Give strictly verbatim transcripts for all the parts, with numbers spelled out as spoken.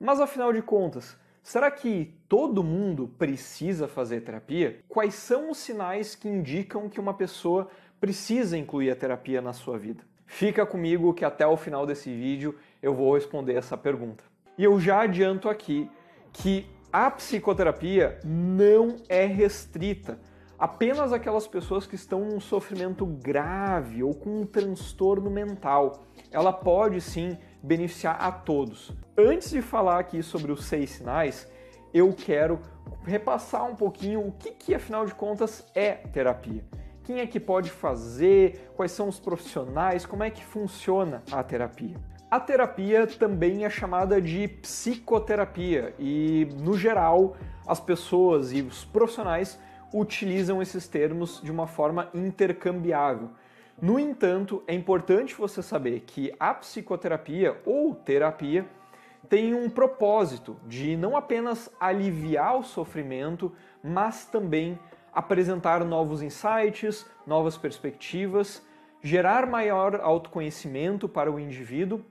Mas afinal de contas, será que todo mundo precisa fazer terapia? Quais são os sinais que indicam que uma pessoa precisa incluir a terapia na sua vida? Fica comigo que até o final desse vídeo eu vou responder essa pergunta. E eu já adianto aqui que a psicoterapia não é restrita apenas àquelas pessoas que estão num sofrimento grave ou com um transtorno mental. Ela pode sim beneficiar a todos. Antes de falar aqui sobre os seis sinais, eu quero repassar um pouquinho o que, que afinal de contas é terapia. Quem é que pode fazer, quais são os profissionais, como é que funciona a terapia. A terapia também é chamada de psicoterapia e, no geral, as pessoas e os profissionais utilizam esses termos de uma forma intercambiável. No entanto, é importante você saber que a psicoterapia ou terapia tem um propósito de não apenas aliviar o sofrimento, mas também apresentar novos insights, novas perspectivas, gerar maior autoconhecimento para o indivíduo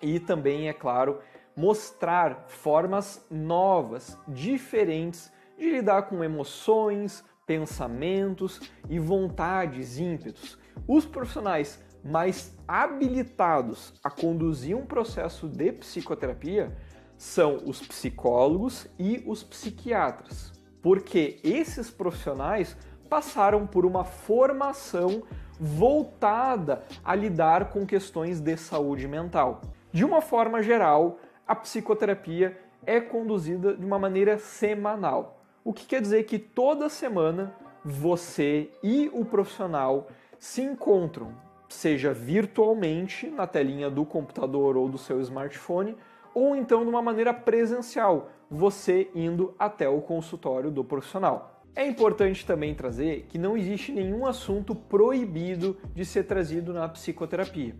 e também, é claro, mostrar formas novas, diferentes de lidar com emoções, pensamentos e vontades, ímpetos. Os profissionais mais habilitados a conduzir um processo de psicoterapia são os psicólogos e os psiquiatras, porque esses profissionais passaram por uma formação voltada a lidar com questões de saúde mental. De uma forma geral, a psicoterapia é conduzida de uma maneira semanal. O que quer dizer que toda semana você e o profissional se encontram, seja virtualmente, na telinha do computador ou do seu smartphone, ou então de uma maneira presencial, você indo até o consultório do profissional. É importante também trazer que não existe nenhum assunto proibido de ser trazido na psicoterapia.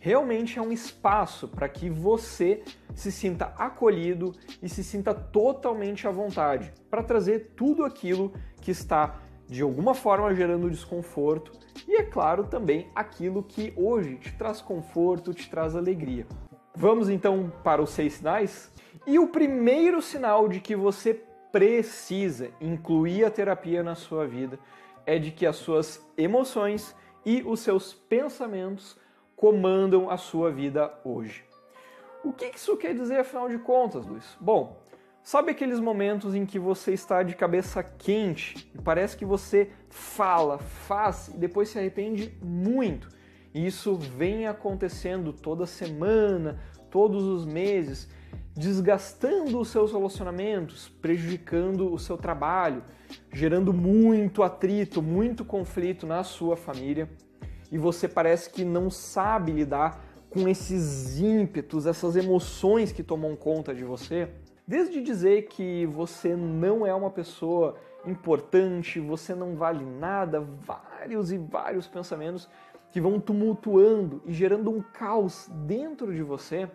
Realmente é um espaço para que você se sinta acolhido e se sinta totalmente à vontade para trazer tudo aquilo que está, de alguma forma, gerando desconforto e, é claro, também aquilo que hoje te traz conforto, te traz alegria. Vamos então para os seis sinais? E o primeiro sinal de que você precisa incluir a terapia na sua vida é de que as suas emoções e os seus pensamentos comandam a sua vida hoje. O que isso quer dizer, afinal de contas, Luiz? Bom, sabe aqueles momentos em que você está de cabeça quente e parece que você fala, faz e depois se arrepende muito? E isso vem acontecendo toda semana, todos os meses, desgastando os seus relacionamentos, prejudicando o seu trabalho, gerando muito atrito, muito conflito na sua família. E você parece que não sabe lidar com esses ímpetos, essas emoções que tomam conta de você. Desde dizer que você não é uma pessoa importante, você não vale nada, vários e vários pensamentos que vão tumultuando e gerando um caos dentro de você.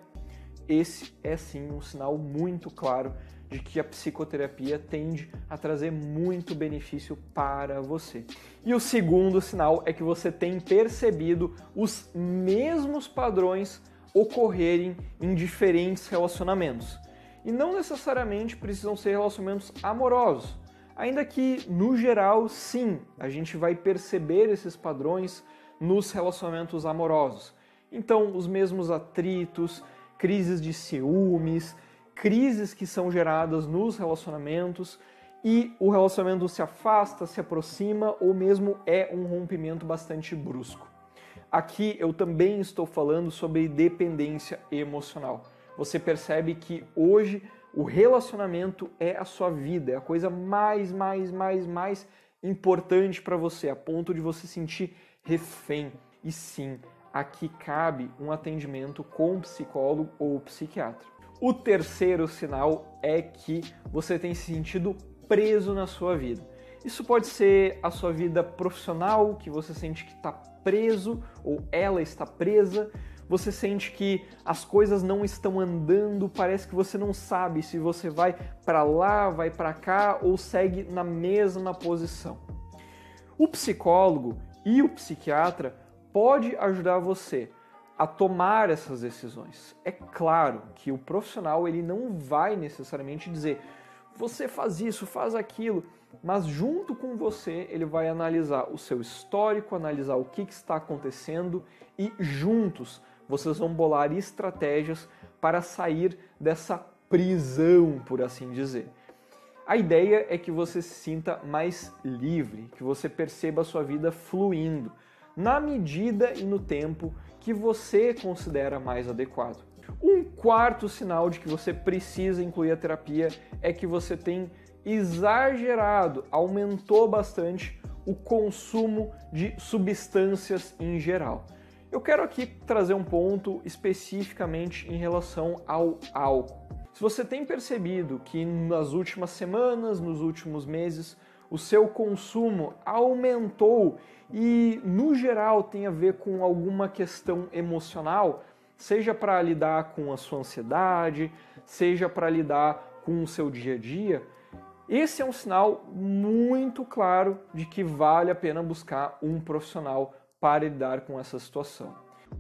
Esse é sim um sinal muito claro de que a psicoterapia tende a trazer muito benefício para você. E o segundo sinal é que você tem percebido os mesmos padrões ocorrerem em diferentes relacionamentos. E não necessariamente precisam ser relacionamentos amorosos, ainda que, no geral, sim, a gente vai perceber esses padrões nos relacionamentos amorosos. Então, os mesmos atritos, crises de ciúmes, crises que são geradas nos relacionamentos e o relacionamento se afasta, se aproxima ou mesmo é um rompimento bastante brusco. Aqui eu também estou falando sobre dependência emocional. Você percebe que hoje o relacionamento é a sua vida, é a coisa mais, mais, mais, mais importante para você, a ponto de você sentir refém. E sim, aqui cabe um atendimento com psicólogo ou psiquiatra. O terceiro sinal é que você tem se sentido preso na sua vida. Isso pode ser a sua vida profissional, que você sente que está preso ou ela está presa. Você sente que as coisas não estão andando, parece que você não sabe se você vai para lá, vai para cá ou segue na mesma posição. O psicólogo e o psiquiatra pode ajudar você a tomar essas decisões. É claro que o profissional ele não vai necessariamente dizer você faz isso, faz aquilo, mas junto com você ele vai analisar o seu histórico, analisar o que, que está acontecendo e juntos vocês vão bolar estratégias para sair dessa prisão, por assim dizer. A ideia é que você se sinta mais livre, que você perceba a sua vida fluindo, na medida e no tempo que você considera mais adequado. Um quarto sinal de que você precisa incluir a terapia é que você tem exagerado, aumentou bastante o consumo de substâncias em geral. Eu quero aqui trazer um ponto especificamente em relação ao álcool. Se você tem percebido que nas últimas semanas, nos últimos meses, o seu consumo aumentou e, no geral, tem a ver com alguma questão emocional, seja para lidar com a sua ansiedade, seja para lidar com o seu dia a dia, esse é um sinal muito claro de que vale a pena buscar um profissional para lidar com essa situação.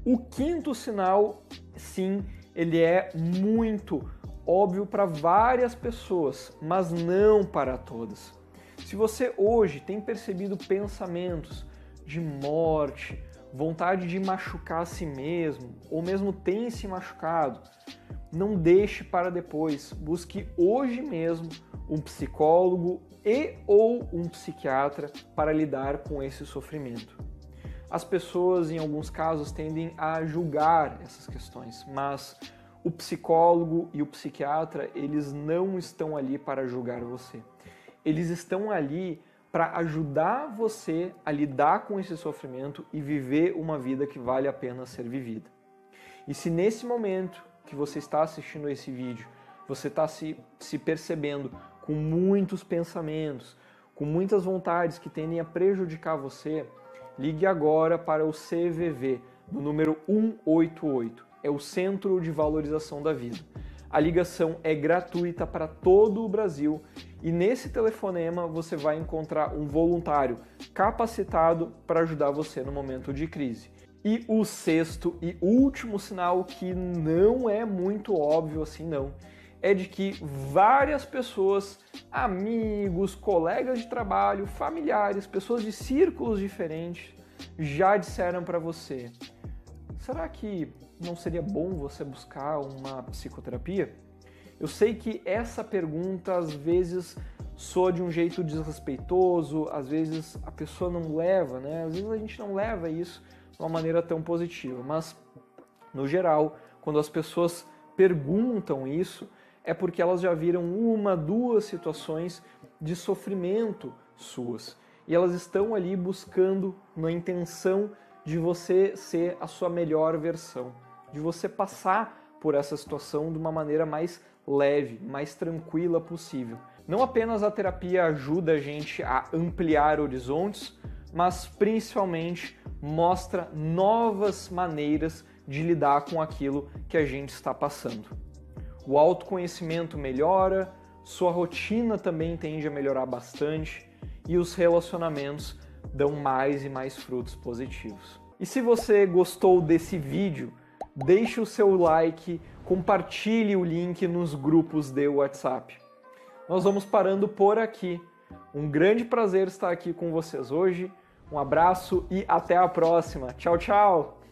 O quinto sinal, sim, ele é muito óbvio para várias pessoas, mas não para todas. Se você hoje tem percebido pensamentos de morte, vontade de machucar a si mesmo, ou mesmo tem se machucado, não deixe para depois. Busque hoje mesmo um psicólogo e ou um psiquiatra para lidar com esse sofrimento. As pessoas, em alguns casos, tendem a julgar essas questões, mas o psicólogo e o psiquiatra, eles não estão ali para julgar você. Eles estão ali para ajudar você a lidar com esse sofrimento e viver uma vida que vale a pena ser vivida. E se nesse momento que você está assistindo esse vídeo, você está se, se percebendo com muitos pensamentos, com muitas vontades que tendem a prejudicar você, ligue agora para o C V V, no número um oito oito. É o Centro de Valorização da Vida. A ligação é gratuita para todo o Brasil e nesse telefonema você vai encontrar um voluntário capacitado para ajudar você no momento de crise. E o sexto e último sinal, que não é muito óbvio assim não, é de que várias pessoas, amigos, colegas de trabalho, familiares, pessoas de círculos diferentes já disseram para você: será que não seria bom você buscar uma psicoterapia? Eu sei que essa pergunta às vezes soa de um jeito desrespeitoso, às vezes a pessoa não leva, né? Às vezes a gente não leva isso de uma maneira tão positiva, mas no geral, quando as pessoas perguntam isso, é porque elas já viram uma, duas situações de sofrimento suas e elas estão ali buscando na intenção de você ser a sua melhor versão, de você passar por essa situação de uma maneira mais leve, mais tranquila possível. Não apenas a terapia ajuda a gente a ampliar horizontes, mas principalmente mostra novas maneiras de lidar com aquilo que a gente está passando. O autoconhecimento melhora, sua rotina também tende a melhorar bastante e os relacionamentos dão mais e mais frutos positivos. E se você gostou desse vídeo, deixe o seu like, compartilhe o link nos grupos de WhatsApp. Nós vamos parando por aqui. Um grande prazer estar aqui com vocês hoje. Um abraço e até a próxima. Tchau, tchau!